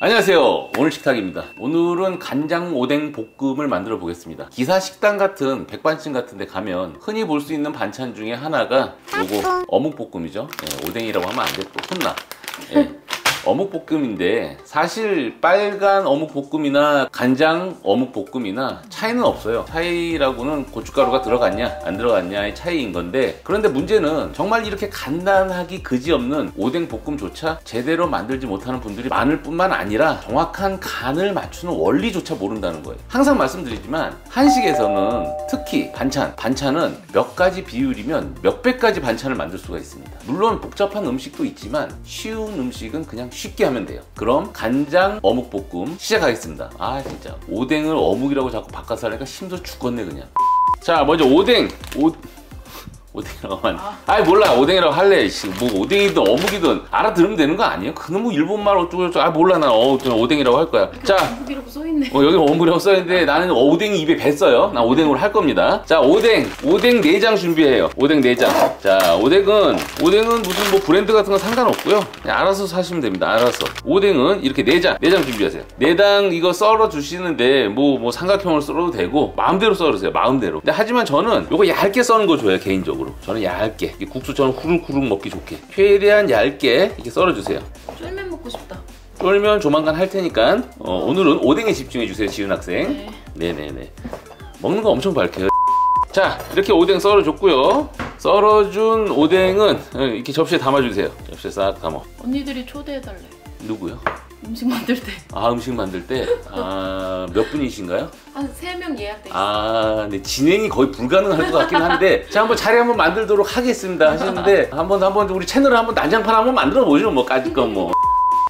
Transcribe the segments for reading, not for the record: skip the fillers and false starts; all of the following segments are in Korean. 안녕하세요, 오늘식탁입니다. 오늘은 간장 오뎅 볶음을 만들어 보겠습니다. 기사 식당 같은 백반집 같은 데 가면 흔히 볼 수 있는 반찬 중에 하나가 요거 어묵볶음이죠. 예, 오뎅이라고 하면 안 돼, 또 혼나. 예. 어묵볶음인데 사실 빨간 어묵볶음이나 간장 어묵볶음이나 차이는 없어요. 차이라고는 고춧가루가 들어갔냐 안 들어갔냐의 차이인 건데, 그런데 문제는 정말 이렇게 간단하기 그지없는 오뎅볶음조차 제대로 만들지 못하는 분들이 많을 뿐만 아니라 정확한 간을 맞추는 원리조차 모른다는 거예요. 항상 말씀드리지만 한식에서는 특히 반찬은 몇 가지 비율이면 몇백 가지 반찬을 만들 수가 있습니다. 물론 복잡한 음식도 있지만 쉬운 음식은 그냥 쉽게 하면 돼요. 그럼 간장 어묵볶음 시작하겠습니다. 아 진짜 오뎅을 어묵이라고 자꾸 바꿔서 하니까 힘들어 죽겠네 그냥. 자 먼저 오뎅이라고 하면 아이 몰라, 오뎅이라고 할래. 뭐 오뎅이든 어묵이든 알아들으면 되는 거 아니에요? 그놈의 일본말 어쩌고저쩌고. 아 몰라, 난 그냥 오뎅이라고 할 거야. 자 어묵이라고 써있네. 여기 어묵이라고 써있는데 나는 오뎅이 입에 뱄어요. 나 오뎅으로 할 겁니다. 자 오뎅 내장 준비해요. 오뎅 내장. 자 오뎅은 무슨 뭐 브랜드 같은 건 상관없고요. 그냥 알아서 사시면 됩니다. 알아서. 오뎅은 이렇게 내장 준비하세요. 내장 이거 썰어 주시는데 뭐 삼각형으로 썰어도 되고 마음대로 썰으세요. 마음대로. 근데 하지만 저는 요거 얇게 써는 거 좋아해요, 개인적으로. 저는 얇게, 국수처럼 후룩후룩 먹기 좋게 최대한 얇게 이렇게 썰어주세요. 쫄면 먹고 싶다. 쫄면 조만간 할 테니까 오늘은 오뎅에 집중해주세요, 지은 학생. 네. 네네네. 먹는 거 엄청 밝혀요. 자 이렇게 오뎅 썰어줬고요. 썰어준 오뎅은 이렇게 접시에 담아주세요. 접시에 싹 담아. 언니들이 초대해달래. 누구요? 음식 만들 때. 아 음식 만들 때? 아 몇 분이신가요? 한 3명 예약돼 있어요. 아 네, 진행이 거의 불가능할 것 같긴 한데 제가 한번 자리 한번 만들도록 하겠습니다 하시는데 한번 우리 채널을 한번 난장판 한번 만들어 보죠 뭐 까짓 건 뭐.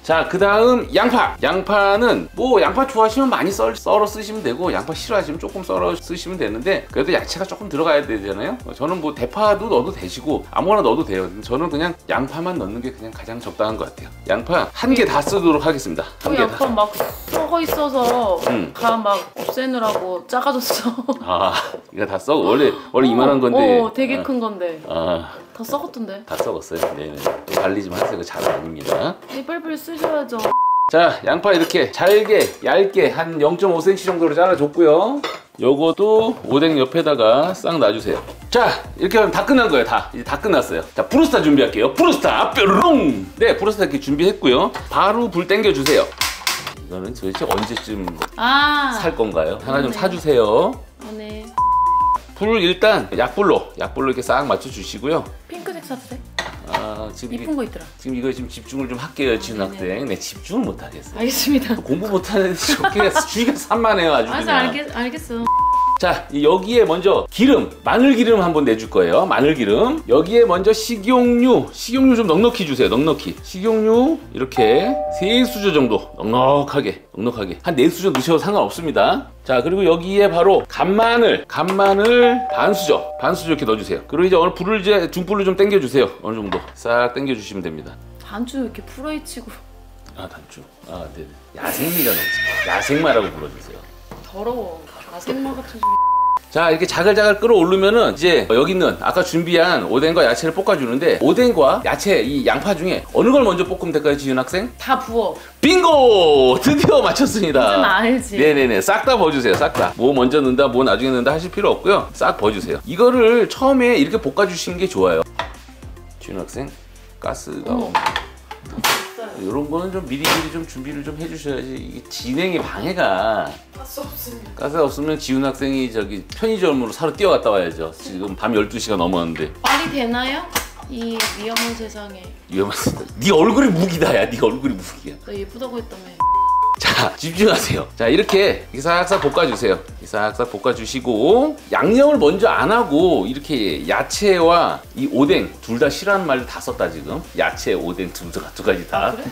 자 그 다음 양파. 양파는 뭐 양파 좋아하시면 많이 썰어 쓰시면 되고 양파 싫어하시면 조금 썰어 쓰시면 되는데 그래도 야채가 조금 들어가야 되잖아요. 저는 뭐 대파도 넣어도 되시고 아무거나 넣어도 돼요. 저는 그냥 양파만 넣는 게 그냥 가장 적당한 것 같아요. 양파 한 개 다 쓰도록 하겠습니다. 한 개 다. 양파 막 썩어 있어서 다 막 없애느라고 작아졌어. 아 이거 다 썩어. 원래 이만한 건데. 오 되게 큰 건데. 아. 다 썩었던데. 다 썩었어요? 네네. 관리 좀 하세요. 잘 아닙니다. 네, 빨리빨리 쓰셔야죠. 자, 양파 이렇게 잘게, 얇게 한 0.5cm 정도로 잘라줬고요. 요것도 오뎅 옆에다가 싹 놔주세요. 자, 이렇게 하면 다 끝난 거예요, 다. 이제 다 끝났어요. 자, 브루스타 준비할게요. 브루스타, 뾰롱! 네, 브루스타 이렇게 준비했고요. 바로 불 땡겨주세요. 이거는 도대체 언제쯤 살 건가요? 하나 좀 사주세요. 네. 불 일단 약불로 이렇게 싹 맞춰주시고요. 핑크색 사도 돼? 아 지금 이쁜 거 있더라. 지금 이거 지금 집중을 좀 할게요, 지은 학생. 네 집중을 못 하겠어요. 알겠습니다. 공부 못 하는 애들 주의가 산만해요 아주. 그냥. 알겠어. 자 여기에 먼저 기름, 마늘기름 한번 내줄 거예요. 마늘기름. 여기에 먼저 식용유 좀 넉넉히 주세요. 넉넉히. 식용유 이렇게 3수저 정도 넉넉하게 한 4수저 넣으셔도 상관없습니다. 자 그리고 여기에 바로 간마늘 반수저 이렇게 넣어주세요. 그리고 이제 어느 불을 이제 중불로 좀 당겨주세요. 어느 정도 싹 당겨주시면 됩니다. 단추 이렇게 풀어헤치고. 아 단추. 아 네네. 야생미가 넘치죠. 야생마라고 불러주세요. 더러워. 자 이렇게 자글자글 끓어오르면은 이제 여기 있는 아까 준비한 오뎅과 야채를 볶아주는데 오뎅과 야채 이 양파 중에 어느 걸 먼저 볶으면 될까요, 지은 학생? 다 부어. 빙고! 드디어 맞췄습니다. 무슨 알지? 네네네. 싹 다 버주세요. 싹 다. 뭐 먼저 넣는다 뭐 나중에 넣는다 하실 필요 없고요. 싹 버주세요. 이거를 처음에 이렇게 볶아주시는 게 좋아요. 지은 학생 가스가 이런 거는 좀 미리미리 좀 준비를 좀 해주셔야지 이게 진행에 방해가. 가스 없으면. 가스 없으면 지훈 학생이 저기 편의점으로 사러 뛰어갔다 와야죠. 지금 밤 12시가 넘었는데. 말이 되나요? 이 위험한 세상에. 위험한 세상. 네 얼굴이 무기다, 야. 네 얼굴이 무기야. 너 예쁘다고 했다며. 자, 집중하세요. 자, 이렇게 싹싹 볶아주세요. 싹싹 볶아주시고 양념을 먼저 안 하고 이렇게 야채와 이 오뎅 둘 다 싫어하는 말을 다 썼다 지금. 야채, 오뎅 두 가지 다. 아, 그래?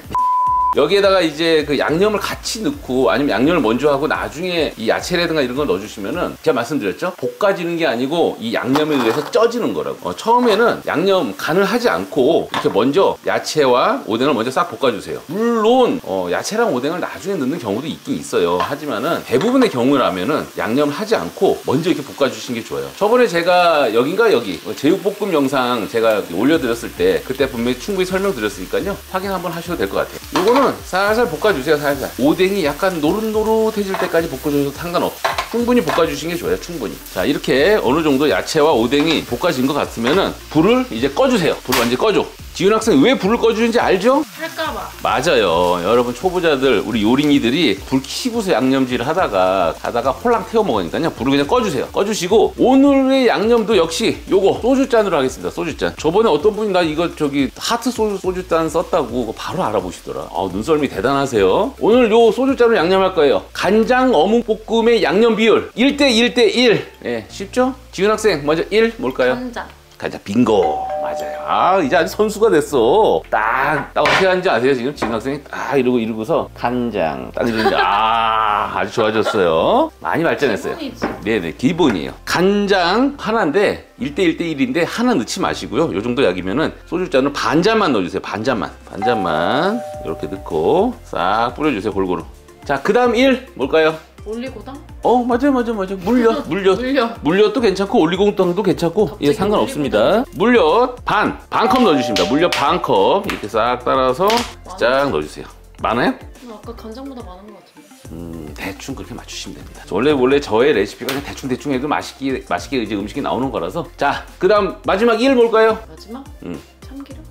여기에다가 이제 그 양념을 같이 넣고 아니면 양념을 먼저 하고 나중에 이 야채라든가 이런 걸 넣어주시면은 제가 말씀드렸죠? 볶아지는 게 아니고 이 양념에 의해서 쪄지는 거라고. 처음에는 양념 간을 하지 않고 이렇게 먼저 야채와 오뎅을 먼저 싹 볶아주세요. 물론 야채랑 오뎅을 나중에 넣는 경우도 있긴 있어요. 하지만은 대부분의 경우라면은 양념을 하지 않고 먼저 이렇게 볶아주시는 게 좋아요. 저번에 제가 여기 제육볶음 영상 제가 올려드렸을 때 그때 분명히 충분히 설명드렸으니까요. 확인 한번 하셔도 될 것 같아요. 요거는 살살 볶아주세요. 살살 오뎅이 약간 노릇노릇해질 때까지 볶아주셔도 상관없어. 충분히 볶아주신 게 좋아요. 충분히. 자, 이렇게 어느 정도 야채와 오뎅이 볶아진 것 같으면은 불을 이제 꺼주세요. 불을 완전히 꺼줘. 지윤 학생 왜 불을 꺼주는지 알죠? 할까봐. 맞아요. 여러분 초보자들, 우리 요린이들이 불 켜고서 양념질을 하다가 홀랑 태워 먹으니까요. 불을 그냥 꺼주세요. 꺼주시고 오늘의 양념도 역시 요거 소주잔으로 하겠습니다. 소주잔. 저번에 어떤 분이 나 이거 저기 하트 소주잔 썼다고 바로 알아보시더라. 아, 눈썰미 대단하세요. 오늘 요 소주잔으로 양념할 거예요. 간장 어묵볶음의 양념 비율 1:1:1. 예, 쉽죠? 지윤 학생 먼저 1 뭘까요? 간장. 간장. 빙고. 맞아요. 아, 이제 아주 선수가 됐어. 딱 어떻게 하는지 아세요? 지금 지윤 학생이 딱 이러고 간장 딱 이러는데 아, 아주 좋아졌어요. 많이 발전했어요. 기본이지. 네네, 기본이에요. 간장 하나인데 1:1:1인데 하나 넣지 마시고요. 요 정도 약이면은 소주잔으로 반 잔만 넣어주세요. 반 잔만. 반 잔만 이렇게 넣고 싹 뿌려주세요. 골고루. 자, 그 다음 1 뭘까요? 올리고당? 어, 맞아요. 물엿도 괜찮고 올리고당도 괜찮고, 예, 상관없습니다. 물엿 반 컵 넣어주십니다. 물엿 반 컵 이렇게 싹 따라서 쫙 넣어주세요. 많아요? 아까 간장보다 많은 것 같은데. 대충 그렇게 맞추시면 됩니다. 원래 저의 레시피가 그냥 대충 해도 맛있게 이제 음식이 나오는 거라서. 자, 그다음 마지막 1 뭘까요? 마지막? 참기름?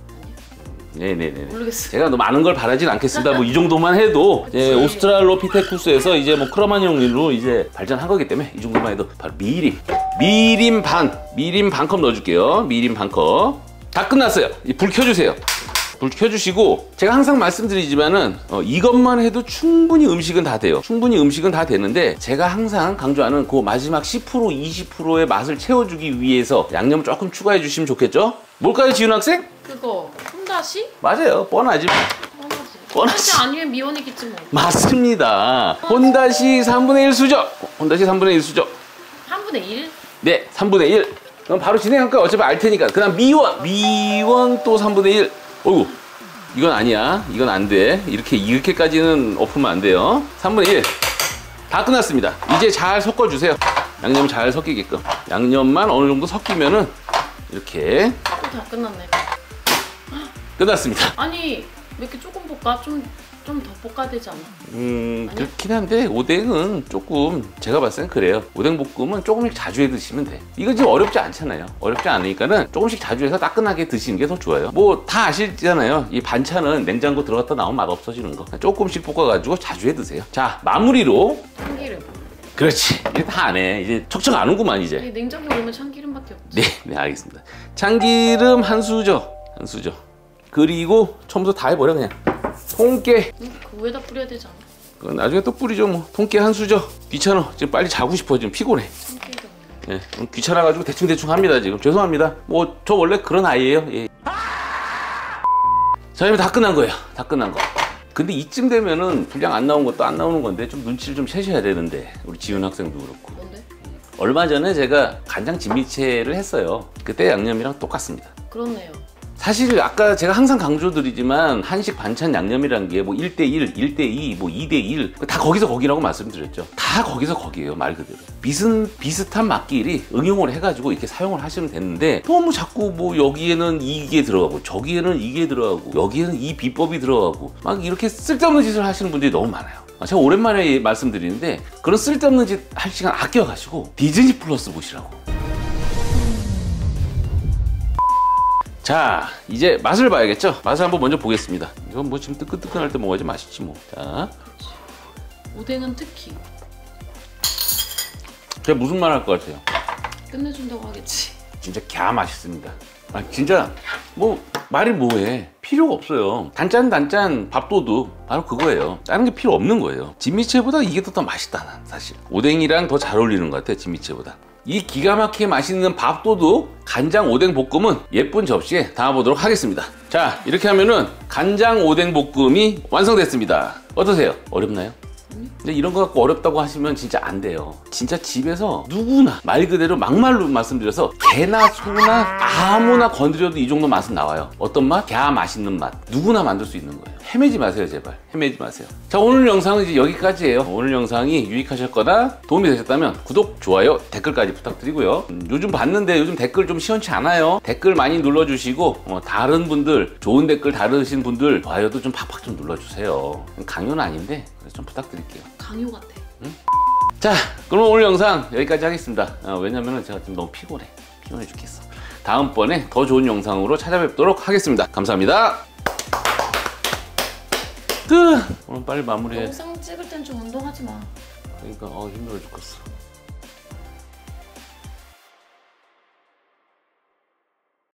네네네. 모르겠어요. 제가 너무 많은 걸 바라진 않겠습니다. 뭐 이 정도만 해도 예, 오스트랄로피테쿠스에서 이제 뭐 크로마뇽인으로 이제 발전한 거기 때문에 이 정도만 해도 바로 미림 반 컵 넣어줄게요. 미림 반 컵. 다 끝났어요. 불 켜주세요. 불 켜주시고 제가 항상 말씀드리지만은 이것만 해도 충분히 음식은 다 돼요. 충분히 음식은 다 되는데 제가 항상 강조하는 그 마지막 10% 20%의 맛을 채워주기 위해서 양념을 조금 추가해 주시면 좋겠죠? 뭘까요, 지윤 학생? 그거 혼다시? 맞아요. 뻔하지. 아니면 미원이겠지 뭐. 맞습니다. 혼다시 3분의 1 수저. 혼다시 3분의 1 수저. 3분의 1? 네, 3분의 1. 그럼 바로 진행할까요? 어차피 알 테니까. 그다음 미원 또 3분의 1. 어이구, 이건 아니야. 이건 안 돼. 이렇게까지는 엎으면 안 돼요. 3분의 1. 다 끝났습니다. 이제 잘 섞어주세요. 양념 잘 섞이게끔. 양념만 어느 정도 섞이면은 이렇게. 다 끝났네. 끝났습니다. 아니, 왜 이렇게 조금 볶아? 좀 더 볶아야 되지 않아? 그렇긴 한데 오뎅은 조금 제가 봤을 땐 그래요. 오뎅 볶음은 조금씩 자주 해 드시면 돼. 이거 지금 어렵지 않잖아요. 어렵지 않으니까는 조금씩 자주 해서 따끈하게 드시는 게 더 좋아요. 뭐 다 아시잖아요. 이 반찬은 냉장고 들어갔다 나오면 맛 없어지는 거. 조금씩 볶아가지고 자주 해 드세요. 자, 마무리로 참기름. 그렇지. 이제 다 안 해. 이제 척척 안 오구만 이제. 냉장고 넣으면 참기름밖에 없지. 네, 알겠습니다. 참기름 한 수저. 그리고 처음부터 다 해버려 그냥. 통깨. 그거 왜다 뿌려야 되지 않아? 그건 나중에 또 뿌리죠 뭐. 통깨 한 수저. 귀찮아. 지금 빨리 자고 싶어. 지금 피곤해. 참깨도. 예, 귀찮아가지고 대충 합니다 지금. 죄송합니다. 뭐 저 원래 그런 아이예요. 예. 자, 이미 다 끝난 거예요. 다 끝난 거. 근데 이쯤 되면은 분량 안 나온 것도 안 나오는 건데 좀 눈치를 좀 채셔야 되는데 우리 지윤 학생도 그렇고. 뭔데? 얼마 전에 제가 간장 진미채를 했어요. 그때 양념이랑 똑같습니다. 그렇네요. 사실 아까 제가 항상 강조드리지만 한식 반찬 양념이란 게 뭐 1:1, 1:2, 뭐 2:1 다 거기서 거기라고 말씀드렸죠. 다 거기서 거기예요. 말 그대로 비슷한 맛끼리 응용을 해가지고 이렇게 사용을 하시면 되는데 너무 자꾸 뭐 여기에는 이게 들어가고 저기에는 이게 들어가고 여기에는 이 비법이 들어가고 막 이렇게 쓸데없는 짓을 하시는 분들이 너무 많아요. 제가 오랜만에 말씀드리는데 그런 쓸데없는 짓 할 시간 아껴가지고 디즈니 플러스 보시라고. 자, 이제 맛을 봐야겠죠? 맛을 한번 먼저 보겠습니다. 이건 뭐 지금 뜨끈뜨끈할 때 먹어야지 맛있지 뭐. 자, 오뎅은 특히. 제가 무슨 말 할 것 같아요? 끝내준다고 하겠지. 진짜 갸 맛있습니다. 아, 진짜 뭐 말이 뭐해. 필요가 없어요. 단짠 밥도둑 바로 그거예요. 다른 게 필요 없는 거예요. 진미채보다 이게 더 맛있다. 사실 오뎅이랑 더 잘 어울리는 것 같아. 진미채보다. 이 기가 막히게 맛있는 밥도둑 간장 오뎅 볶음은 예쁜 접시에 담아보도록 하겠습니다. 자, 이렇게 하면은 간장 오뎅 볶음이 완성됐습니다. 어떠세요? 어렵나요? 근데 이런 거 갖고 어렵다고 하시면 진짜 안 돼요. 진짜 집에서 누구나 말 그대로 막말로 말씀드려서 개나 소나 아무나 건드려도 이 정도 맛은 나와요. 어떤 맛? 갸 맛있는 맛. 누구나 만들 수 있는 거예요. 헤매지 마세요. 제발 헤매지 마세요. 자, 오늘 영상은 이제 여기까지예요. 오늘 영상이 유익하셨거나 도움이 되셨다면 구독, 좋아요, 댓글까지 부탁드리고요. 요즘 봤는데 요즘 댓글 좀 시원치 않아요. 댓글 많이 눌러주시고 다른 분들, 좋은 댓글 다르신 분들 좋아요도 좀 팍팍 좀 눌러주세요. 강요는 아닌데 그래서 좀 부탁드릴게요. 강요 같아. 응? 자, 그럼 오늘 영상 여기까지 하겠습니다. 왜냐면은 제가 지금 너무 피곤해 죽겠어. 다음번에 더 좋은 영상으로 찾아뵙도록 하겠습니다. 감사합니다. 오늘 빨리 마무리해. 영상 찍을 땐 좀 운동하지 마. 그러니까 힘들어 죽겠어.